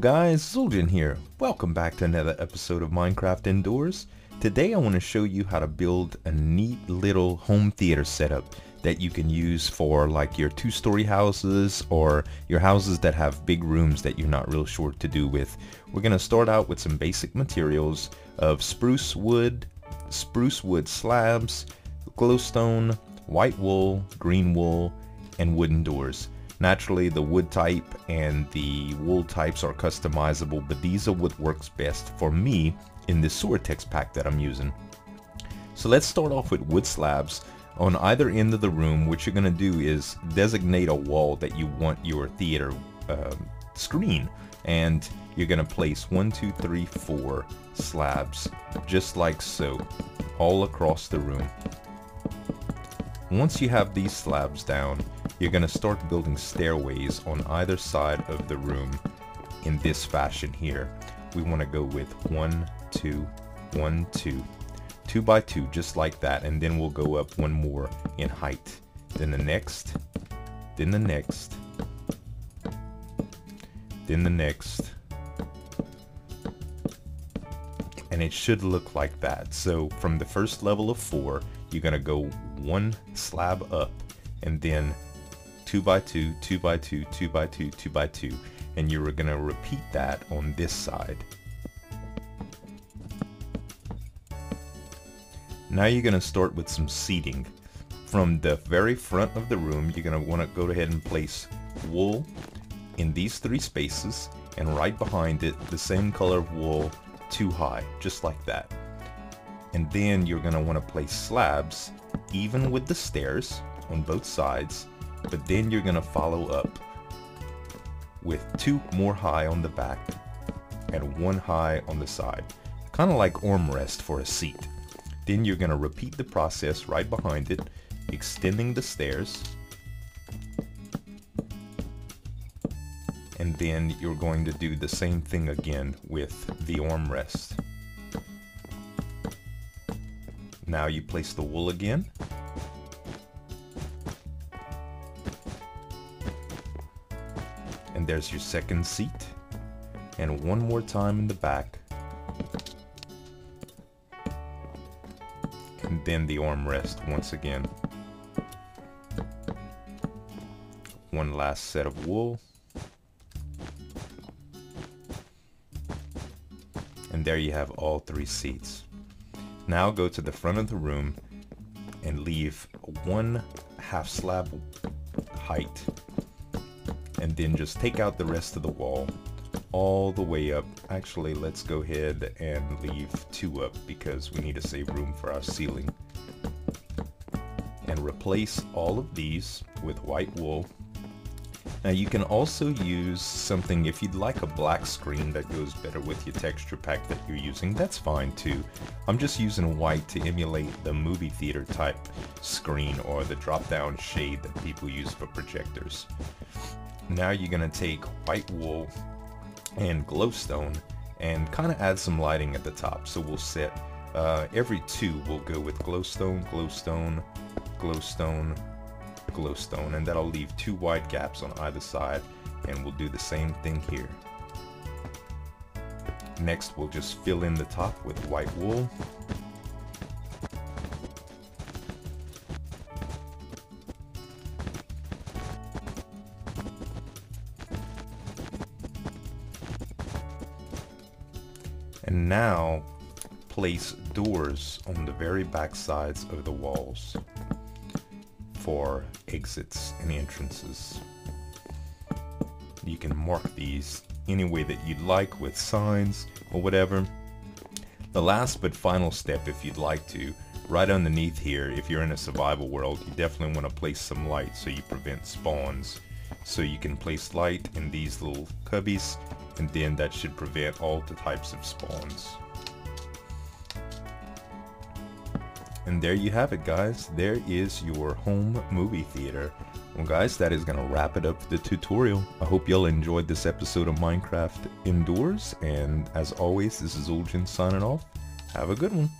guys, Zueljin here. Welcome back to another episode of Minecraft Indoors. Today I want to show you how to build a neat little home theater setup that you can use for like your two-story houses or your houses that have big rooms that you're not real sure what to do with. We're going to start out with some basic materials of spruce wood slabs, glowstone, white wool, green wool, and wooden doors. Naturally, the wood type and the wool types are customizable, but these are what works best for me in this Sortex pack that I'm using. So let's start off with wood slabs. On either end of the room, what you're going to do is designate a wall that you want your theater screen. And you're going to place 1, 2, 3, 4 slabs, just like so, all across the room. Once you have these slabs down, you're going to start building stairways on either side of the room in this fashion here. We want to go with 1, 2, 1, 2. 2 by 2, just like that, and then we'll go up one more in height. Then the next, then the next, then the next. And it should look like that. So from the first level of 4, you're going to go 1 slab up, and then 2 by 2, 2 by 2, 2 by 2, 2 by 2, and you're gonna repeat that on this side. Now you're gonna start with some seating. From the very front of the room, you're gonna wanna go ahead and place wool in these 3 spaces, and right behind it, the same color of wool, 2 high, just like that. And then you're gonna wanna place slabs, even with the stairs on both sides, but then you're gonna follow up with 2 more high on the back and 1 high on the side, kind of like armrest for a seat. Then you're gonna repeat the process right behind it, extending the stairs, and then you're going to do the same thing again with the armrest. Now you place the wool again, and there's your second seat, and 1 more time in the back, and then the armrest once again. 1 last set of wool, and there you have all 3 seats. Now go to the front of the room and leave 1 half slab height, and then just take out the rest of the wall all the way up. Actually, let's go ahead and leave 2 up because we need to save room for our ceiling. And replace all of these with white wool. Now you can also use something, if you'd like a black screen that goes better with your texture pack that you're using, that's fine too. I'm just using white to emulate the movie theater type screen or the drop down shade that people use for projectors. Now you're going to take white wool and glowstone and kind of add some lighting at the top. So we'll set every 2, we'll go with glowstone, glowstone, glowstone, glowstone, and that'll leave 2 wide gaps on either side, and we'll do the same thing here. Next, we'll just fill in the top with white wool. And now place doors on the very back sides of the walls for exits and entrances. You can mark these any way that you'd like with signs or whatever. The last but final step, if you'd like to, right underneath here, if you're in a survival world, you definitely want to place some light so you prevent spawns. So you can place light in these little cubbies, and then that should prevent all the types of spawns. And there you have it, guys. There is your home movie theater. Well, guys, that is gonna wrap it up for the tutorial. I hope y'all enjoyed this episode of Minecraft Indoors, and as always, this is Zueljin signing off. Have a good one.